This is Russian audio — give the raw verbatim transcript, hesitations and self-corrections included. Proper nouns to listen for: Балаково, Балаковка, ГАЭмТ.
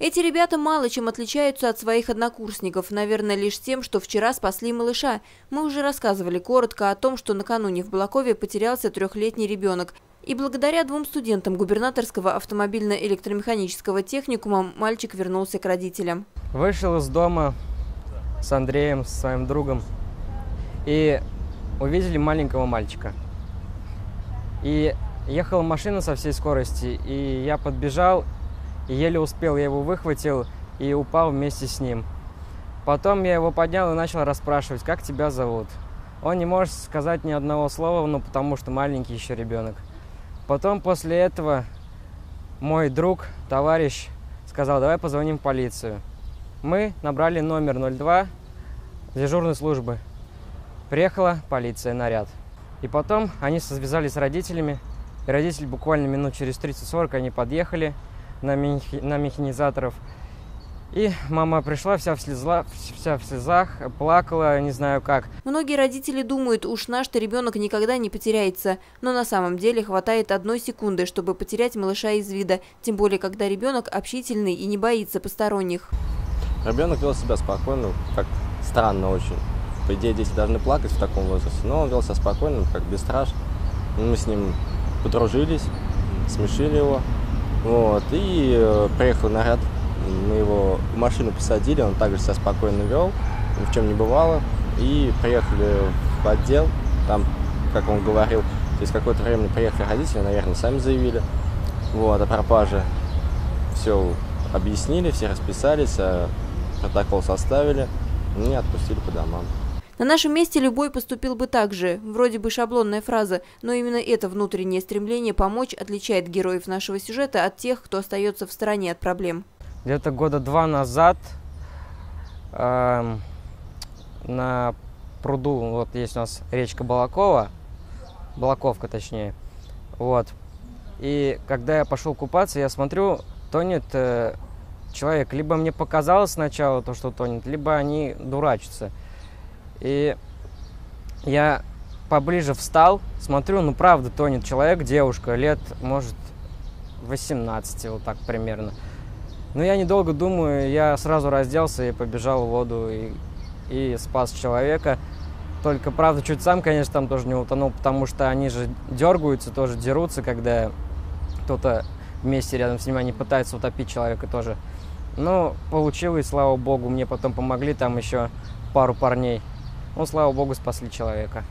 Эти ребята мало чем отличаются от своих однокурсников, наверное, лишь тем, что вчера спасли малыша. Мы уже рассказывали коротко о том, что накануне в Балакове потерялся трехлетний ребенок. И благодаря двум студентам губернаторского автомобильно-электромеханического техникума мальчик вернулся к родителям. Вышел из дома с Андреем, со своим другом, и увидели маленького мальчика. И ехала машина со всей скорости, и я подбежал, и еле успел, я его выхватил и упал вместе с ним. Потом я его поднял и начал расспрашивать, как тебя зовут. Он не может сказать ни одного слова, ну потому что маленький еще ребенок. Потом после этого мой друг, товарищ, сказал, давай позвоним в полицию. Мы набрали номер ноль два дежурной службы. Приехала полиция, наряд. И потом они связались с родителями. И родители буквально минут через тридцать-сорок они подъехали на, мехи, на механизаторов. И мама пришла вся в, слезла, вся в слезах, плакала, не знаю как. Многие родители думают, уж наш-то ребенок никогда не потеряется. Но на самом деле хватает одной секунды, чтобы потерять малыша из вида. Тем более, когда ребенок общительный и не боится посторонних. Ребенок вел себя спокойно, как странно очень. По идее, дети должны плакать в таком возрасте. Но он вел себя спокойно, как бесстрашно. Мы с ним подружились, смешили его. Вот, и приехал наряд. Мы его в машину посадили, он также себя спокойно вел, ни в чем не бывало. И приехали в отдел, там, как он говорил, через какое-то время приехали родители, наверное, сами заявили вот, о пропаже. Все объяснили, все расписались, протокол составили, и отпустили по домам. На нашем месте любой поступил бы так же. Вроде бы шаблонная фраза, но именно это внутреннее стремление помочь отличает героев нашего сюжета от тех, кто остается в стороне от проблем. Где-то года два назад э, на пруду, вот есть у нас речка Балакова, Балаковка точнее, вот. И когда я пошел купаться, я смотрю, тонет э, человек. Либо мне показалось сначала то, что тонет, либо они дурачатся. И я поближе встал, смотрю, ну правда тонет человек, девушка, лет, может, восемнадцать, вот так примерно. Но я недолго думаю, я сразу разделся и побежал в воду и, и спас человека. Только, правда, чуть сам, конечно, там тоже не утонул, потому что они же дергаются, тоже дерутся, когда кто-то вместе рядом с ними, они пытаются утопить человека тоже. Ну, получилось, слава богу, мне потом помогли там еще пару парней. Ну, слава богу, спасли человека.